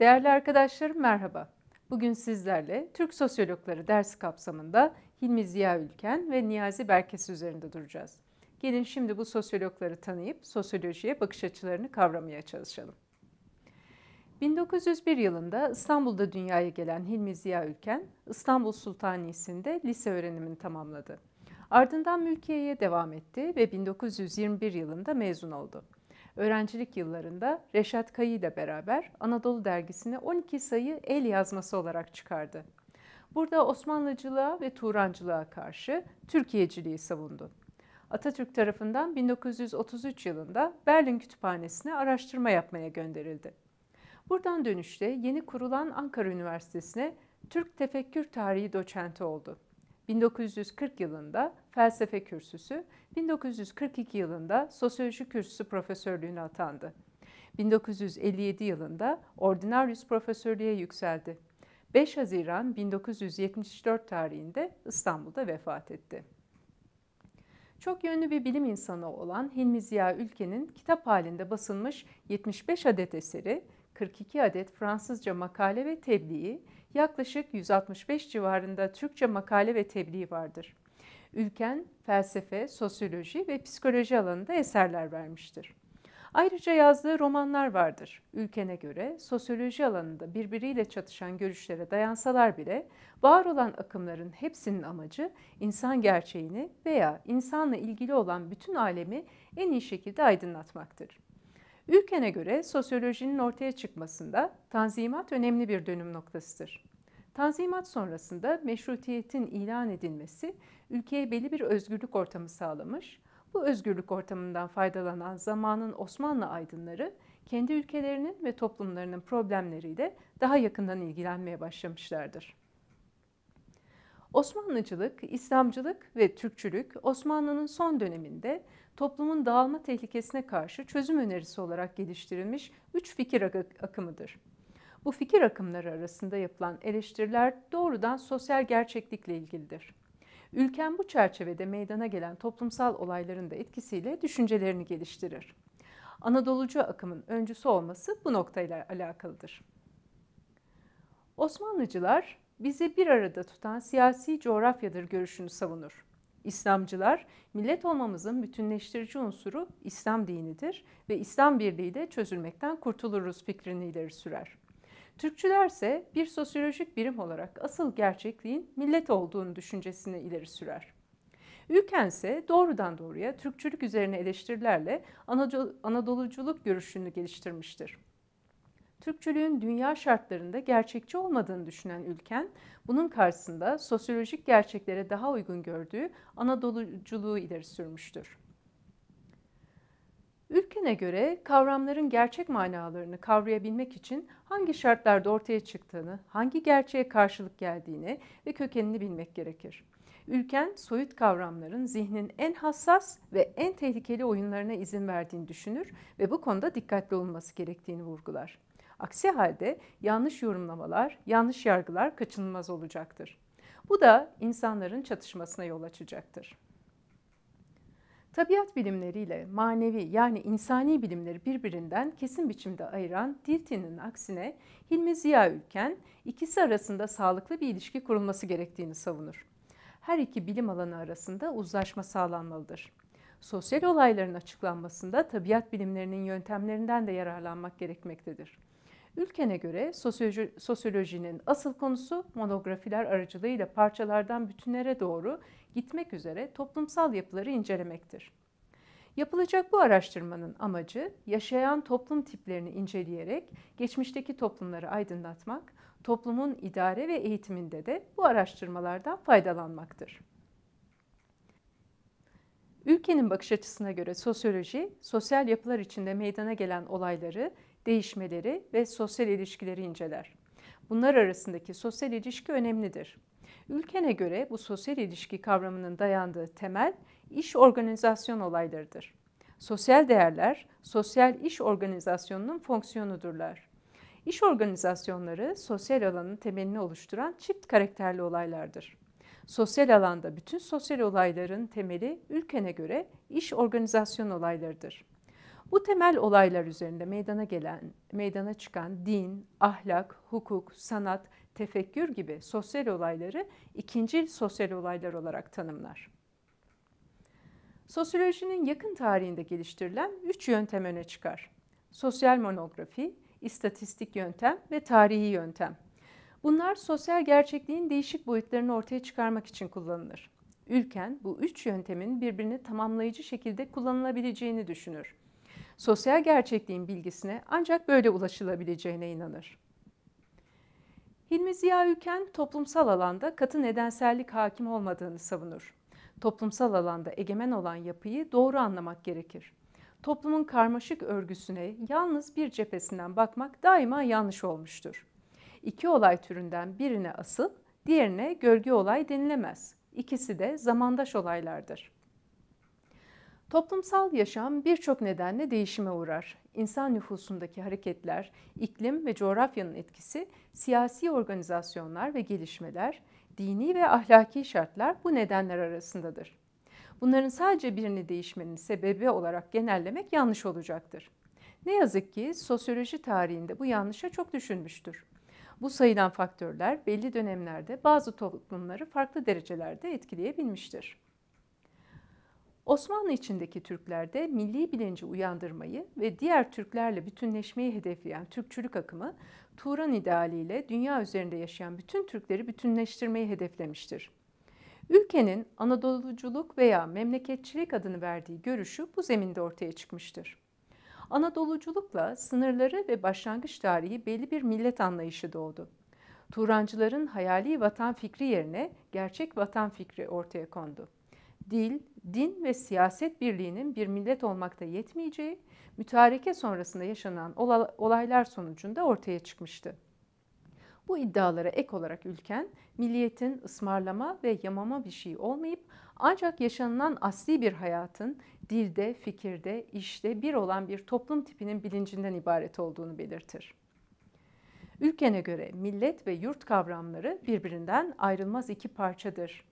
Değerli arkadaşlarım merhaba. Bugün sizlerle Türk Sosyologları dersi kapsamında Hilmi Ziya Ülken ve Niyazi Berkes üzerinde duracağız. Gelin şimdi bu sosyologları tanıyıp sosyolojiye bakış açılarını kavramaya çalışalım. 1901 yılında İstanbul'da dünyaya gelen Hilmi Ziya Ülken, İstanbul Sultaniyesi'nde lise öğrenimini tamamladı. Ardından mülkiyeye devam etti ve 1921 yılında mezun oldu. Öğrencilik yıllarında Reşat Kayı ile beraber Anadolu Dergisi'ne 12 sayı el yazması olarak çıkardı. Burada Osmanlıcılığa ve Turancılığa karşı Türkiyeciliği savundu. Atatürk tarafından 1933 yılında Berlin Kütüphanesi'ne araştırma yapmaya gönderildi. Buradan dönüşte yeni kurulan Ankara Üniversitesi'ne Türk Tefekkür Tarihi doçenti oldu. 1940 yılında felsefe kürsüsü, 1942 yılında sosyoloji kürsüsü profesörlüğüne atandı. 1957 yılında ordinarius profesörlüğe yükseldi. 5 Haziran 1974 tarihinde İstanbul'da vefat etti. Çok yönlü bir bilim insanı olan Hilmi Ziya Ülken'in kitap halinde basılmış 75 adet eseri, 42 adet Fransızca makale ve tebliği, yaklaşık 165 civarında Türkçe makale ve tebliği vardır. Ülken, felsefe, sosyoloji ve psikoloji alanında eserler vermiştir. Ayrıca yazdığı romanlar vardır. Ülken'e göre sosyoloji alanında birbiriyle çatışan görüşlere dayansalar bile var olan akımların hepsinin amacı insan gerçeğini veya insanla ilgili olan bütün alemi en iyi şekilde aydınlatmaktır. Ülken'e göre sosyolojinin ortaya çıkmasında Tanzimat önemli bir dönüm noktasıdır. Tanzimat sonrasında meşrutiyetin ilan edilmesi ülkeye belli bir özgürlük ortamı sağlamış, bu özgürlük ortamından faydalanan zamanın Osmanlı aydınları kendi ülkelerinin ve toplumlarının problemleriyle daha yakından ilgilenmeye başlamışlardır. Osmanlıcılık, İslamcılık ve Türkçülük Osmanlı'nın son döneminde toplumun dağılma tehlikesine karşı çözüm önerisi olarak geliştirilmiş 3 fikir akımıdır. Bu fikir akımları arasında yapılan eleştiriler doğrudan sosyal gerçeklikle ilgilidir. Ülken bu çerçevede meydana gelen toplumsal olayların da etkisiyle düşüncelerini geliştirir. Anadolucu akımın öncüsü olması bu noktayla alakalıdır. Osmanlıcılar, bizi bir arada tutan siyasi coğrafyadır görüşünü savunur. İslamcılar, millet olmamızın bütünleştirici unsuru İslam dinidir ve İslam birliğiyle çözülmekten kurtuluruz fikrini ileri sürer. Türkçüler ise bir sosyolojik birim olarak asıl gerçekliğin millet olduğunu düşüncesini ileri sürer. Ülken ise doğrudan doğruya Türkçülük üzerine eleştirilerle Anadoluculuk görüşünü geliştirmiştir. Türkçülüğün dünya şartlarında gerçekçi olmadığını düşünen Ülken, bunun karşısında sosyolojik gerçeklere daha uygun gördüğü Anadoluculuğu ileri sürmüştür. Ülken'e göre kavramların gerçek manalarını kavrayabilmek için hangi şartlarda ortaya çıktığını, hangi gerçeğe karşılık geldiğini ve kökenini bilmek gerekir. Ülken, soyut kavramların zihnin en hassas ve en tehlikeli oyunlarına izin verdiğini düşünür ve bu konuda dikkatli olunması gerektiğini vurgular. Aksi halde yanlış yorumlamalar, yanlış yargılar kaçınılmaz olacaktır. Bu da insanların çatışmasına yol açacaktır. Tabiat bilimleriyle manevi yani insani bilimleri birbirinden kesin biçimde ayıran Dilthey'nin aksine Hilmi Ziya Ülken ikisi arasında sağlıklı bir ilişki kurulması gerektiğini savunur. Her iki bilim alanı arasında uzlaşma sağlanmalıdır. Sosyal olayların açıklanmasında tabiat bilimlerinin yöntemlerinden de yararlanmak gerekmektedir. Ülken'e göre sosyolojinin asıl konusu monografiler aracılığıyla parçalardan bütünlere doğru gitmek üzere toplumsal yapıları incelemektir. Yapılacak bu araştırmanın amacı yaşayan toplum tiplerini inceleyerek geçmişteki toplumları aydınlatmak, toplumun idare ve eğitiminde de bu araştırmalardan faydalanmaktır. Ülkenin bakış açısına göre sosyoloji, sosyal yapılar içinde meydana gelen olayları, değişmeleri ve sosyal ilişkileri inceler. Bunlar arasındaki sosyal ilişki önemlidir. Ülken'e göre bu sosyal ilişki kavramının dayandığı temel iş organizasyon olaylarıdır. Sosyal değerler, sosyal iş organizasyonunun fonksiyonudurlar. İş organizasyonları sosyal alanın temelini oluşturan çift karakterli olaylardır. Sosyal alanda bütün sosyal olayların temeli Ülken'e göre iş organizasyon olaylarıdır. Bu temel olaylar üzerinde meydana çıkan din, ahlak, hukuk, sanat, tefekkür gibi sosyal olayları ikincil sosyal olaylar olarak tanımlar. Sosyolojinin yakın tarihinde geliştirilen 3 yöntem öne çıkar. Sosyal monografi, istatistik yöntem ve tarihi yöntem. Bunlar sosyal gerçekliğin değişik boyutlarını ortaya çıkarmak için kullanılır. Ülken bu 3 yöntemin birbirini tamamlayıcı şekilde kullanılabileceğini düşünür. Sosyal gerçekliğin bilgisine ancak böyle ulaşılabileceğine inanır. Hilmi Ziya Ülken toplumsal alanda katı nedensellik hakim olmadığını savunur. Toplumsal alanda egemen olan yapıyı doğru anlamak gerekir. Toplumun karmaşık örgüsüne yalnız bir cephesinden bakmak daima yanlış olmuştur. 2 olay türünden birine asıl, diğerine gölge olay denilemez. İkisi de zamandaş olaylardır. Toplumsal yaşam birçok nedenle değişime uğrar. İnsan nüfusundaki hareketler, iklim ve coğrafyanın etkisi, siyasi organizasyonlar ve gelişmeler, dini ve ahlaki şartlar bu nedenler arasındadır. Bunların sadece birini değişmenin sebebi olarak genellemek yanlış olacaktır. Ne yazık ki sosyoloji tarihinde bu yanlışa çok düşünmüştür. Bu sayılan faktörler belli dönemlerde bazı toplumları farklı derecelerde etkileyebilmiştir. Osmanlı içindeki Türklerde milli bilinci uyandırmayı ve diğer Türklerle bütünleşmeyi hedefleyen Türkçülük akımı, Turan idealiyle dünya üzerinde yaşayan bütün Türkleri bütünleştirmeyi hedeflemiştir. Ülkenin Anadoluculuk veya memleketçilik adını verdiği görüşü bu zeminde ortaya çıkmıştır. Anadoluculukla sınırları ve başlangıç tarihi belli bir millet anlayışı doğdu. Turancıların hayali vatan fikri yerine gerçek vatan fikri ortaya kondu. Dil, din ve siyaset birliğinin bir millet olmakta yetmeyeceği, mütareke sonrasında yaşanan olaylar sonucunda ortaya çıkmıştı. Bu iddialara ek olarak Ülken, milliyetin ısmarlama ve yamama bir şey olmayıp ancak yaşanılan asli bir hayatın dilde, fikirde, işte bir olan bir toplum tipinin bilincinden ibaret olduğunu belirtir. Ülken'e göre millet ve yurt kavramları birbirinden ayrılmaz 2 parçadır.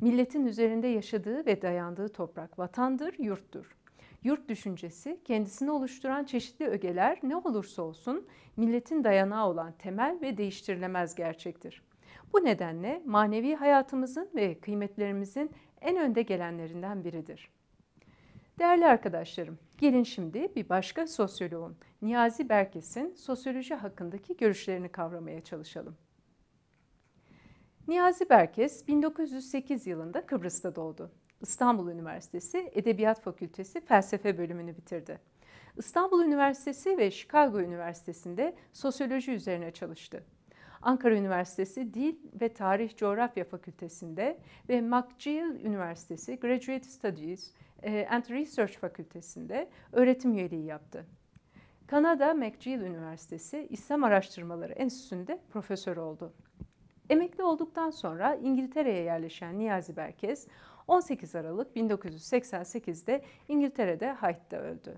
Milletin üzerinde yaşadığı ve dayandığı toprak vatandır, yurttur. Yurt düşüncesi kendisini oluşturan çeşitli ögeler ne olursa olsun milletin dayanağı olan temel ve değiştirilemez gerçektir. Bu nedenle manevi hayatımızın ve kıymetlerimizin en önde gelenlerinden biridir. Değerli arkadaşlarım, gelin şimdi bir başka sosyoloğun Niyazi Berkes'in sosyoloji hakkındaki görüşlerini kavramaya çalışalım. Niyazi Berkes 1908 yılında Kıbrıs'ta doğdu. İstanbul Üniversitesi Edebiyat Fakültesi Felsefe bölümünü bitirdi. İstanbul Üniversitesi ve Chicago Üniversitesi'nde sosyoloji üzerine çalıştı. Ankara Üniversitesi Dil ve Tarih Coğrafya Fakültesi'nde ve McGill Üniversitesi Graduate Studies and Research Fakültesi'nde öğretim üyeliği yaptı. Kanada McGill Üniversitesi İslam Araştırmaları Enstitüsü'nde profesör oldu. Emekli olduktan sonra İngiltere'ye yerleşen Niyazi Berkes, 18 Aralık 1988'de İngiltere'de Hyde'da öldü.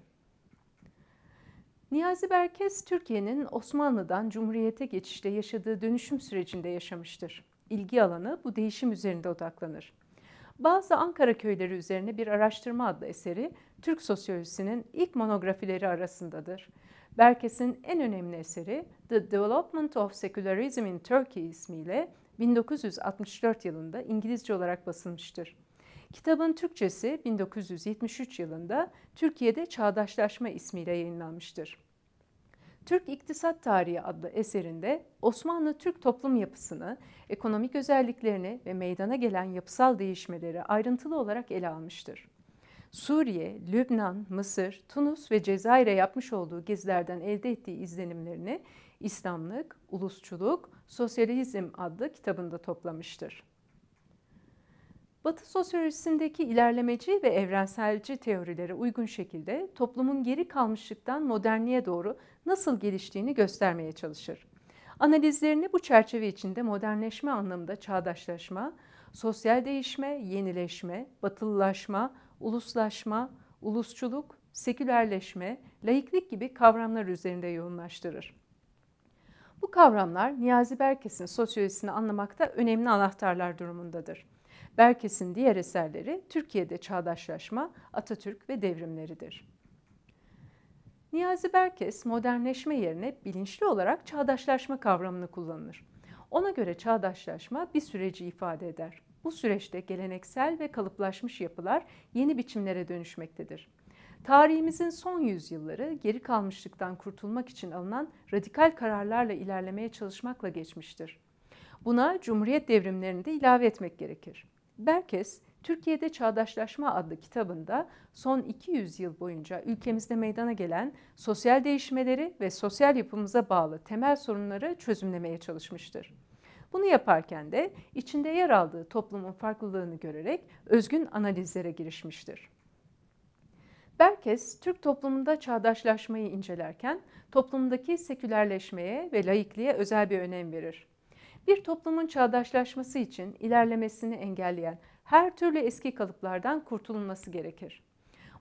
Niyazi Berkes, Türkiye'nin Osmanlı'dan Cumhuriyet'e geçişte yaşadığı dönüşüm sürecinde yaşamıştır. İlgi alanı bu değişim üzerinde odaklanır. Bazı Ankara Köyleri üzerine bir araştırma adlı eseri, Türk sosyolojisinin ilk monografileri arasındadır. Berkes'in en önemli eseri The Development of Secularism in Turkey ismiyle 1964 yılında İngilizce olarak basılmıştır. Kitabın Türkçesi 1973 yılında Türkiye'de Çağdaşlaşma ismiyle yayınlanmıştır. Türk İktisat Tarihi adlı eserinde Osmanlı-Türk toplum yapısını, ekonomik özelliklerini ve meydana gelen yapısal değişmeleri ayrıntılı olarak ele almıştır. Suriye, Lübnan, Mısır, Tunus ve Cezayir'e yapmış olduğu gezilerden elde ettiği izlenimlerini İslamlık, Ulusçuluk, Sosyalizm adlı kitabında toplamıştır. Batı sosyolojisindeki ilerlemeci ve evrenselci teorilere uygun şekilde toplumun geri kalmışlıktan modernliğe doğru nasıl geliştiğini göstermeye çalışır. Analizlerini bu çerçeve içinde modernleşme anlamında çağdaşlaşma, sosyal değişme, yenileşme, batılılaşma, uluslaşma, ulusçuluk, sekülerleşme, laiklik gibi kavramlar üzerinde yoğunlaştırır. Bu kavramlar Niyazi Berkes'in sosyolojisini anlamakta önemli anahtarlar durumundadır. Berkes'in diğer eserleri Türkiye'de Çağdaşlaşma, Atatürk ve Devrimleridir. Niyazi Berkes modernleşme yerine bilinçli olarak çağdaşlaşma kavramını kullanır. Ona göre çağdaşlaşma bir süreci ifade eder. Bu süreçte geleneksel ve kalıplaşmış yapılar yeni biçimlere dönüşmektedir. Tarihimizin son yüzyılları geri kalmışlıktan kurtulmak için alınan radikal kararlarla ilerlemeye çalışmakla geçmiştir. Buna Cumhuriyet devrimlerini de ilave etmek gerekir. Berkes, Türkiye'de Çağdaşlaşma adlı kitabında son 200 yıl boyunca ülkemizde meydana gelen sosyal değişmeleri ve sosyal yapımıza bağlı temel sorunları çözümlemeye çalışmıştır. Bunu yaparken de içinde yer aldığı toplumun farklılığını görerek özgün analizlere girişmiştir. Berkes, Türk toplumunda çağdaşlaşmayı incelerken toplumdaki sekülerleşmeye ve laikliğe özel bir önem verir. Bir toplumun çağdaşlaşması için ilerlemesini engelleyen her türlü eski kalıplardan kurtulunması gerekir.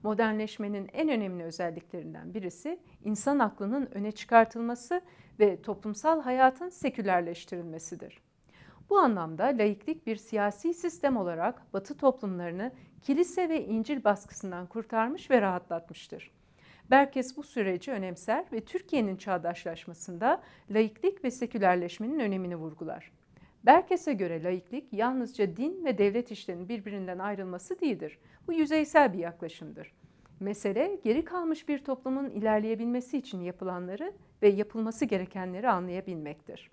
Modernleşmenin en önemli özelliklerinden birisi insan aklının öne çıkartılması ve toplumsal hayatın sekülerleştirilmesidir. Bu anlamda laiklik bir siyasi sistem olarak Batı toplumlarını kilise ve İncil baskısından kurtarmış ve rahatlatmıştır. Berkes bu süreci önemser ve Türkiye'nin çağdaşlaşmasında laiklik ve sekülerleşmenin önemini vurgular. Berkes'e göre laiklik yalnızca din ve devlet işlerinin birbirinden ayrılması değildir. Bu yüzeysel bir yaklaşımdır. Mesele geri kalmış bir toplumun ilerleyebilmesi için yapılanları ve yapılması gerekenleri anlayabilmektir.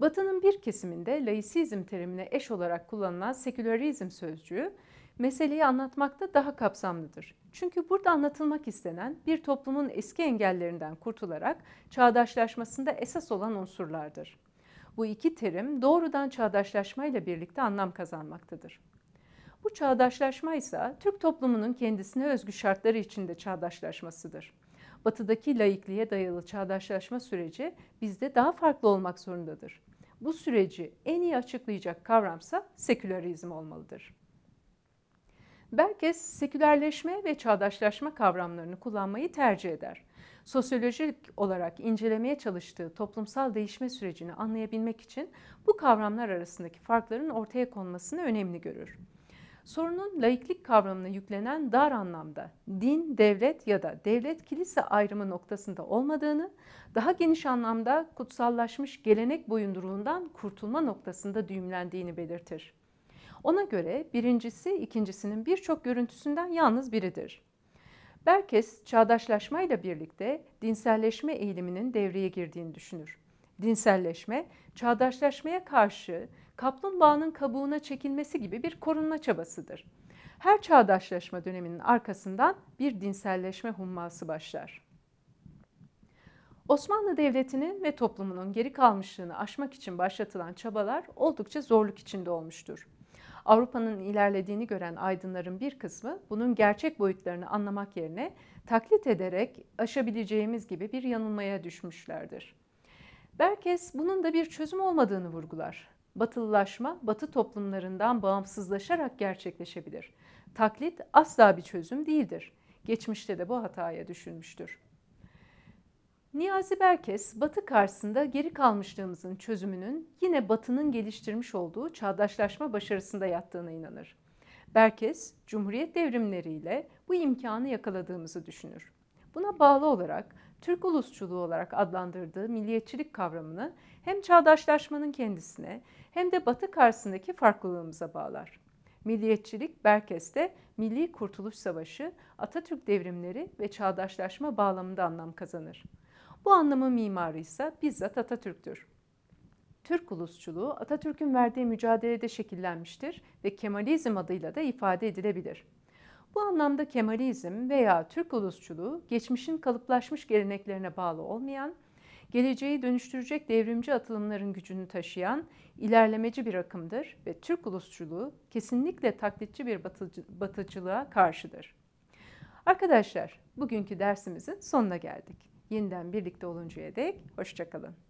Batı'nın bir kesiminde laisizm terimine eş olarak kullanılan sekülerizm sözcüğü meseleyi anlatmakta daha kapsamlıdır. Çünkü burada anlatılmak istenen bir toplumun eski engellerinden kurtularak çağdaşlaşmasında esas olan unsurlardır. Bu iki terim doğrudan çağdaşlaşmayla birlikte anlam kazanmaktadır. Bu çağdaşlaşma ise Türk toplumunun kendisine özgü şartları içinde çağdaşlaşmasıdır. Batı'daki laikliğe dayalı çağdaşlaşma süreci bizde daha farklı olmak zorundadır. Bu süreci en iyi açıklayacak kavramsa sekülerizm olmalıdır. Berkes, sekülerleşme ve çağdaşlaşma kavramlarını kullanmayı tercih eder. Sosyolojik olarak incelemeye çalıştığı toplumsal değişme sürecini anlayabilmek için bu kavramlar arasındaki farkların ortaya konmasını önemli görür. Sorunun laiklik kavramına yüklenen dar anlamda din-devlet ya da devlet-kilise ayrımı noktasında olmadığını, daha geniş anlamda kutsallaşmış gelenek boyunduruğundan kurtulma noktasında düğümlendiğini belirtir. Ona göre birincisi ikincisinin birçok görüntüsünden yalnız biridir. Berkes, çağdaşlaşmayla birlikte dinselleşme eğiliminin devreye girdiğini düşünür. Dinselleşme, çağdaşlaşmaya karşı kaplumbağanın kabuğuna çekilmesi gibi bir korunma çabasıdır. Her çağdaşlaşma döneminin arkasından bir dinselleşme humması başlar. Osmanlı Devleti'nin ve toplumunun geri kalmışlığını aşmak için başlatılan çabalar oldukça zorluk içinde olmuştur. Avrupa'nın ilerlediğini gören aydınların bir kısmı bunun gerçek boyutlarını anlamak yerine taklit ederek aşabileceğimiz gibi bir yanılmaya düşmüşlerdir. Berkes bunun da bir çözüm olmadığını vurgular. Batılılaşma, Batı toplumlarından bağımsızlaşarak gerçekleşebilir. Taklit asla bir çözüm değildir. Geçmişte de bu hataya düşünmüştür. Niyazi Berkes, Batı karşısında geri kalmışlığımızın çözümünün yine Batı'nın geliştirmiş olduğu çağdaşlaşma başarısında yattığına inanır. Berkes, Cumhuriyet devrimleriyle bu imkanı yakaladığımızı düşünür. Buna bağlı olarak Türk Ulusçuluğu olarak adlandırdığı milliyetçilik kavramını hem çağdaşlaşmanın kendisine hem de Batı karşısındaki farklılığımıza bağlar. Milliyetçilik, Berkes'te Milli Kurtuluş Savaşı, Atatürk devrimleri ve çağdaşlaşma bağlamında anlam kazanır. Bu anlamın mimarı ise bizzat Atatürk'tür. Türk ulusçuluğu Atatürk'ün verdiği mücadelede şekillenmiştir ve Kemalizm adıyla da ifade edilebilir. Bu anlamda Kemalizm veya Türk ulusçuluğu geçmişin kalıplaşmış geleneklerine bağlı olmayan, geleceği dönüştürecek devrimci atılımların gücünü taşıyan ilerlemeci bir akımdır ve Türk ulusçuluğu kesinlikle taklitçi bir batıcılığa karşıdır. Arkadaşlar, bugünkü dersimizin sonuna geldik. Yeniden birlikte oluncaya dek hoşça kalın.